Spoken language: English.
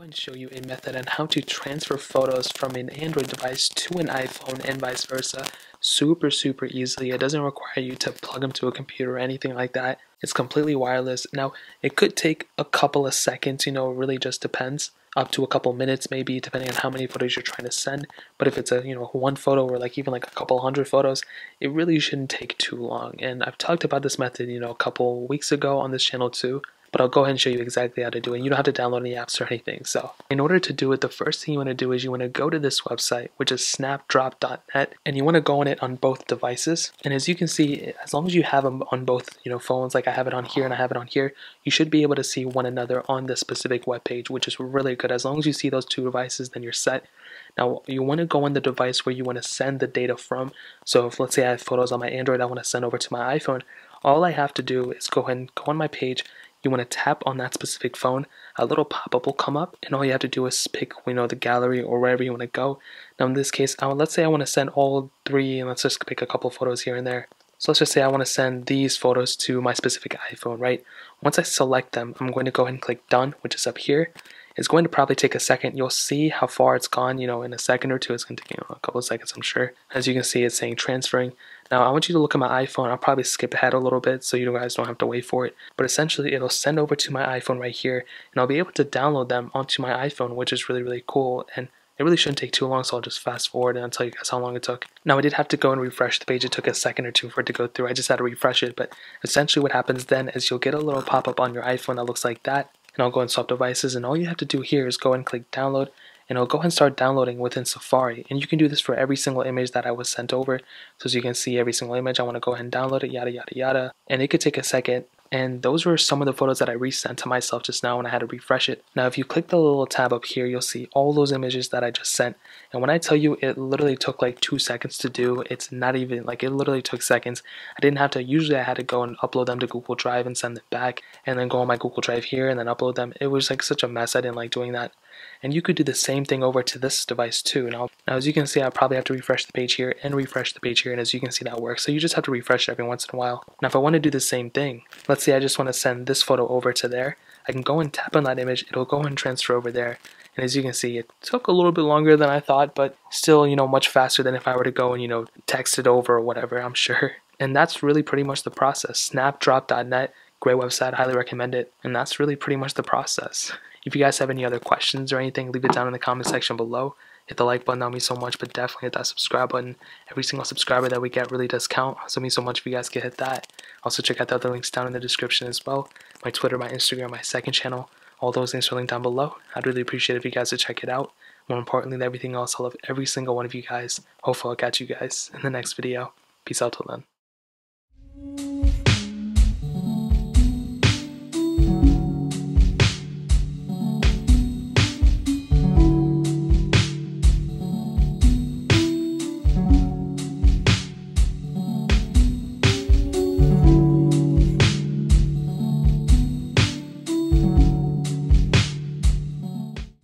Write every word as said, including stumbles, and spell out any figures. video and show you a method on how to transfer photos from an Android device to an iPhone and vice versa super super easily. It doesn't require you to plug them to a computer or anything like that. It's completely wireless. Now it could take a couple of seconds, you know, it really just depends, up to a couple minutes maybe, depending on how many photos you're trying to send. But if it's a, you know, one photo or like even like a couple hundred photos, it really shouldn't take too long. And I've talked about this method, you know, a couple weeks ago on this channel too, but I'll go ahead and show you exactly how to do it. You don't have to download any apps or anything. So in order to do it, the first thing you want to do is you want to go to this website, which is snapdrop dot net, and you want to go on it on both devices. And as you can see, as long as you have them on both, you know, phones, like I have it on here and I have it on here, you should be able to see one another on this specific web page, which is really good. As long as you see those two devices, then you're set. Now you want to go on the device where you want to send the data from. So if, let's say I have photos on my Android I want to send over to my iPhone, all I have to do is go ahead and go on my page. You want to tap on that specific phone, a little pop-up will come up, and all you have to do is pick, you know, the gallery or wherever you want to go. Now in this case, I would, let's say I want to send all three, and let's just pick a couple photos here and there. So let's just say I want to send these photos to my specific iPhone, right? Once I select them, I'm going to go ahead and click done, which is up here. It's going to probably take a second. You'll see how far it's gone, you know, in a second or two. It's going to take, you know, a couple of seconds, I'm sure. As you can see, it's saying transferring. Now, I want you to look at my iPhone. I'll probably skip ahead a little bit so you guys don't have to wait for it. But essentially, it'll send over to my iPhone right here, and I'll be able to download them onto my iPhone, which is really, really cool. And it really shouldn't take too long, so I'll just fast forward and I'll tell you guys how long it took. Now, I did have to go and refresh the page. It took a second or two for it to go through. I just had to refresh it. But essentially what happens then is you'll get a little pop-up on your iPhone that looks like that. And I'll go and swap devices, and all you have to do here is go and click download, and it'll go ahead and start downloading within Safari. And you can do this for every single image that I was sent over. So as you can see, every single image, I want to go ahead and download it, yada yada yada, and it could take a second. And those were some of the photos that I resent to myself just now when I had to refresh it. Now if you click the little tab up here, you'll see all those images that I just sent. And when I tell you it literally took like two seconds to do, it's not even, like it literally took seconds. I didn't have to, usually I had to go and upload them to Google Drive and send them back, and then go on my Google Drive here and then upload them. It was like such a mess, I didn't like doing that. And you could do the same thing over to this device too. Now, now as you can see, I probably have to refresh the page here and refresh the page here, and as you can see that works. So you just have to refresh it every once in a while. Now if I want to do the same thing, let's say I just want to send this photo over to there, I can go and tap on that image, it'll go and transfer over there. And as you can see, it took a little bit longer than I thought, but still, you know, much faster than if I were to go and, you know, text it over or whatever, I'm sure. And that's really pretty much the process. snapdrop dot net, great website, highly recommend it. And that's really pretty much the process. If you guys have any other questions or anything, leave it down in the comment section below. Hit the like button, that means so much, but definitely hit that subscribe button. Every single subscriber that we get really does count, so it means so much if you guys can hit that. Also check out the other links down in the description as well. My Twitter, my Instagram, my second channel, all those links are linked down below. I'd really appreciate it if you guys would check it out. More importantly than everything else, I love every single one of you guys. Hopefully I'll catch you guys in the next video. Peace out till then.